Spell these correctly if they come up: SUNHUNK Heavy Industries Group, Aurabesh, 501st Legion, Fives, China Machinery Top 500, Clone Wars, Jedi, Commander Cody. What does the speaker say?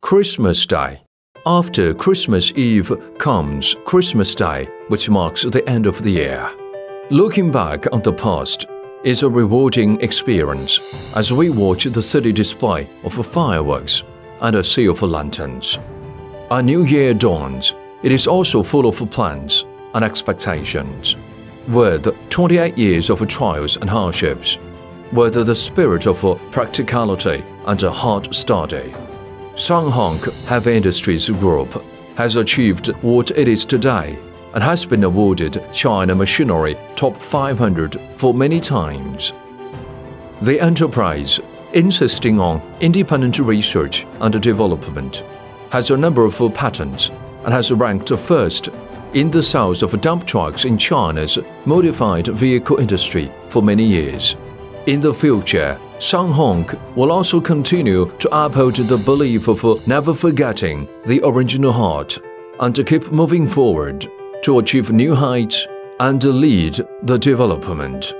Christmas Day. After Christmas Eve comes Christmas Day, which marks the end of the year. Looking back on the past is a rewarding experience as we watch the city display of fireworks and a sea of lanterns. A new year dawns. It is also full of plans and expectations. With 28 years of trials and hardships, with the spirit of practicality and a hard study, SUNHUNK Heavy Industries Group has achieved what it is today and has been awarded China Machinery Top 500 for many times. The enterprise, insisting on independent research and development, has a number of patents and has ranked first in the sales of dump trucks in China's modified vehicle industry for many years. In the future, SUNHUNK will also continue to uphold the belief of never forgetting the original heart and to keep moving forward to achieve new heights and lead the development.